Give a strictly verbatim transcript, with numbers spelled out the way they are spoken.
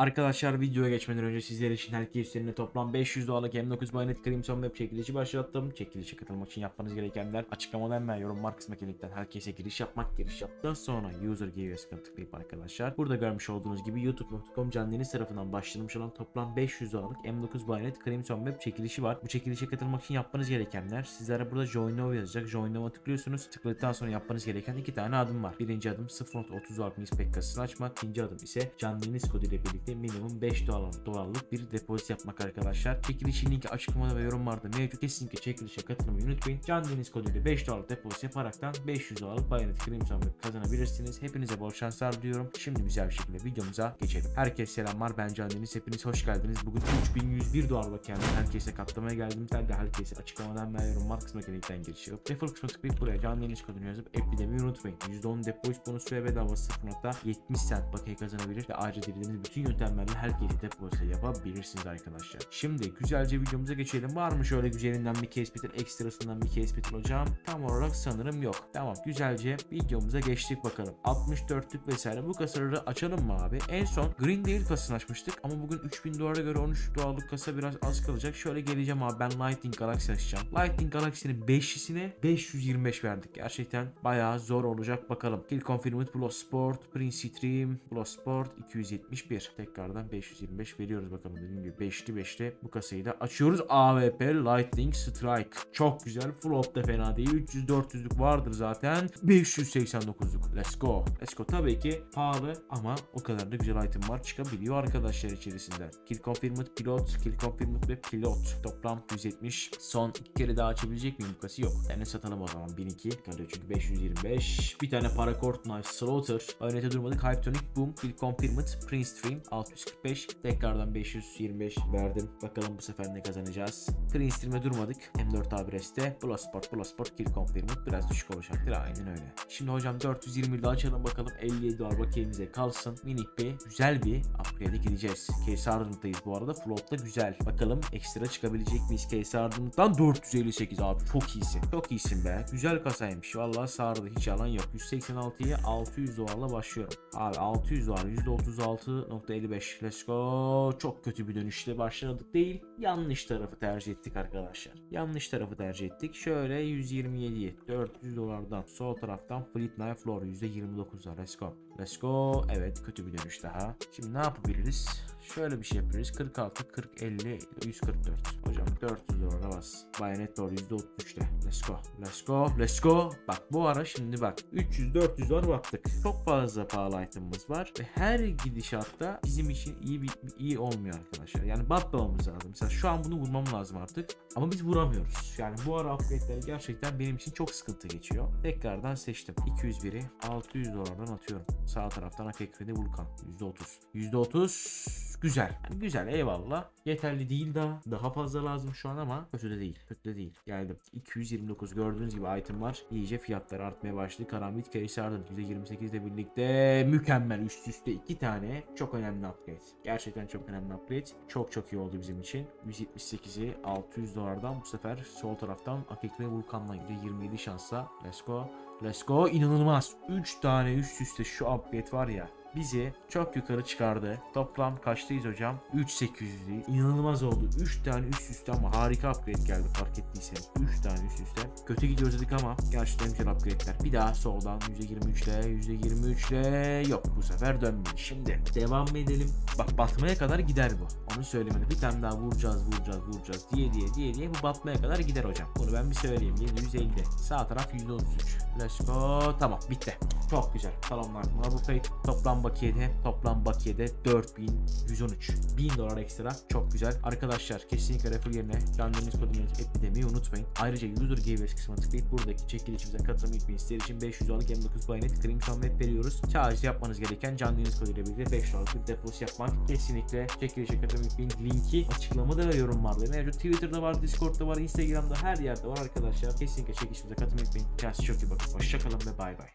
Arkadaşlar videoya geçmeden önce sizler için herkes üzerine toplam beş yüz dolarlık M dokuz Bayonet Crimson Web çekilişi başlattım. Çekilişe katılmak için yapmanız gerekenler açıklamada hemen yorumlar kısmındaki linkten herkese giriş yapmak, giriş yaptıktan sonra user geo'ya tıklayıp arkadaşlar burada görmüş olduğunuz gibi youtube nokta com Can Deniz tarafından başlatılmış olan toplam beş yüz dolarlık M dokuz Bayonet Crimson Web çekilişi var. Bu çekilişe katılmak için yapmanız gerekenler, sizlere burada join now yazacak. Join now'a tıklıyorsunuz. Tıkladıktan sonra yapmanız gereken iki tane adım var. Birinci adım sıfır nokta otuz dolarlık Mispek kasasını açmak. İkinci adım ise Can Deniz kodu ile birlikte minimum beş dolarlık bir depozit yapmak arkadaşlar. Çekilişin linki açıklamada ve yorumlarda mevcut. Kesinlikle çekilişe katılmayı unutmayın. Can Deniz koduyla beş dolarlık depozit yaparaktan beş yüz dolarlık Bayonet Crimson Web kazanabilirsiniz. Hepinize bol şanslar diyorum. Şimdi güzel bir şekilde videomuza geçelim. Herkese selamlar. Ben Can Deniz. Hepiniz hoş geldiniz. Bugün üç bin yüz bir dolarlık yani herkese katlamaya geldim. Ben de herkese açıklamadan ve yorumlar kısmına linkten giriş yapıp refer kısmına tıklayıp buraya Can Deniz kodunu yazıp app demeyi unutmayın. yüzde on depozit bonusu ve bedava sıfır nokta yetmiş sent bakiye kazanabilir ve ayrıca dilediğiniz bütün yöntemlerle herkese depozito yapabilirsiniz arkadaşlar. Şimdi güzelce videomuza geçelim. Var mı şöyle güzelinden bir case pattern, ekstrasından bir case pattern hocam? Tam olarak sanırım yok. Tamam, güzelce videomuza geçtik bakalım. altmış dörtlük vesaire bu kasaları açalım mı abi? En son Green Deal kasasını açmıştık ama bugün üç bin dolara göre on üç dolarlık kasa biraz az kalacak. Şöyle geleceğim abi, ben Lightning Galaxy açacağım. Lightning Galaxy'nin beşlisine beş yüz yirmi beş verdik. Gerçekten bayağı zor olacak bakalım. Kill Confirmed Bloodsport, Prince Stream Bloodsport iki yüz yetmiş bir. Tekrardan beş yüz yirmi beş veriyoruz bakalım. Dediğim gibi beşli beşli bu kasayı da açıyoruz. A W P Lightning Strike. Çok güzel. Flop da fena değil. üç yüz dört yüzlük vardır zaten. beş yüz seksen dokuzluk. Let's go. Let's go. Tabii ki pahalı ama o kadar da güzel item var. Çıkabiliyor arkadaşlar içerisinden. Kill Confirmed Pilot. Kill Confirmed ve Pilot. Toplam yüz yetmiş. Son iki kere daha açabilecek miyim bu kasayı? Yok. Bir tane satalım o zaman. bin iki. Çünkü beş yüz yirmi beş. Bir tane Paracord Knife Slaughter. Bayonet durmadık. Hypnotic Boom. Kill Confirmed. Prince Dream. altı yüz kırk beş. Tekrardan beş yüz yirmi beş verdim. Bakalım bu sefer ne kazanacağız. Prince Stream'e durmadık. M dört A bir'de. Bula Sport, Bula Sport, Kill Confirmed. Biraz düşük olacaktır. Aynen öyle. Şimdi hocam dört yüz yirmi daha açalım bakalım. elli yedi dolar bakiyemize kalsın. Minik bir güzel bir upgrade'e gideceğiz. K S Ardınık'tayız bu arada. Float'ta güzel. Bakalım ekstra çıkabilecek miyiz K S Ardınık'tan? dört yüz elli sekiz abi. Çok iyisin. Çok iyisin be. Güzel kasaymış. Vallahi sardı. Hiç alan yok. yüz seksen altıya altı yüz dolarla başlıyorum. Abi altı yüz dolar. yüzde otuz altı nokta elli beş. Let's go. Çok kötü bir dönüşle başladık değil. Yanlış tarafı tercih ettik arkadaşlar. Yanlış tarafı tercih ettik. Şöyle yüz yirmi yediye dört yüz dolardan sol taraftan Fleet Knife Floor yüzde yirmi dokuzlar. Let's go. Let's go. Evet, kötü bir dönüş daha. Şimdi ne yapabiliriz? Şöyle bir şey yapabiliriz. kırk altı, kırk, elli, yüz kırk dört. Hocam dört yüz dolara bas. Bayonet Floor yüzde otuz üçte. Let's go. Let's go. Let's go. Bak bu ara şimdi bak. üç yüz dört yüz dolar baktık. Çok fazla pahalı item'ımız var ve her gidişatta bizim için iyi bir, iyi olmuyor arkadaşlar. Yani batmamamız lazım. Mesela şu an bunu vurmam lazım artık. Ama biz vuramıyoruz. Yani bu ara upgrade'leri gerçekten benim için çok sıkıntı geçiyor. Tekrardan seçtim. iki yüz biri altı yüz dolardan atıyorum. Sağ taraftan A K K'de Vulkan. yüzde otuz. yüzde otuz. Güzel. Yani güzel, eyvallah. Yeterli değil daha. Daha fazla lazım şu an ama kötü de değil. Kötü de değil. Geldim. iki yüz yirmi dokuz. Gördüğünüz gibi item var. İyice fiyatlar artmaya başladı. Karambit K S Ardınık yüzde yirmi sekizle birlikte mükemmel üst üste iki tane çok önemli upgrade. Gerçekten çok önemli upgrade. Çok çok iyi oldu bizim için. yüz yetmiş sekizi altı yüz dolardan bu sefer sol taraftan Akekle Vulkan'la yüzde yirmi yedi şansla. Let's go. Let's go. İnanılmaz. üç tane üst üste şu upgrade var ya. Bizi çok yukarı çıkardı. Toplam kaçtayız hocam? üç bin sekiz yüz. İnanılmaz oldu. üç tane üst üste ama harika upgrade geldi fark ettiyseniz. üç tane üst üste. Kötü gidiyoruz dedik ama gerçekten güzel upgrade'ler. Bir daha soldan yüzde yirmi üçle yüzde yirmi üçle yok bu sefer dönmüyor. Şimdi devam edelim. Bak batmaya kadar gider bu. Onu söylemedi. Bir tane daha vuracağız vuracağız vuracağız diye diye diye diye bu batmaya kadar gider hocam. Bunu ben bir söyleyeyim. yüzde elli. Sağ taraf yüzde otuz üç. Let's go. Tamam bitti. Çok güzel. Talonlar bu kayıt. Toplam bakiyede toplam bakiyede dört bin yüz on üç. bin dolar ekstra. Çok güzel. Arkadaşlar kesinlikle refer yerine Can Deniz kodunu app demeyi unutmayın. Ayrıca user giveaway kısmına tıklayıp buradaki çekilişimize katılmayı unutmayın. Sizler için beş yüz dolarlık M dokuz Bayonet Crimson Web veriyoruz. Sadece yapmanız gereken Can Deniz koduyla birlikte beş dolarlık bir depozit yapmak. Kesinlikle çekilişe katılmayı unutmayın. Linki açıklamada ve yorumlarda mevcut. Twitter'da var, Discord'da var, Instagram'da her yerde var arkadaşlar. Kesinlikle çekilişimize katılmayı unutmayın. Kendinize çok iyi bakın. Hoşçakalın ve bay bay.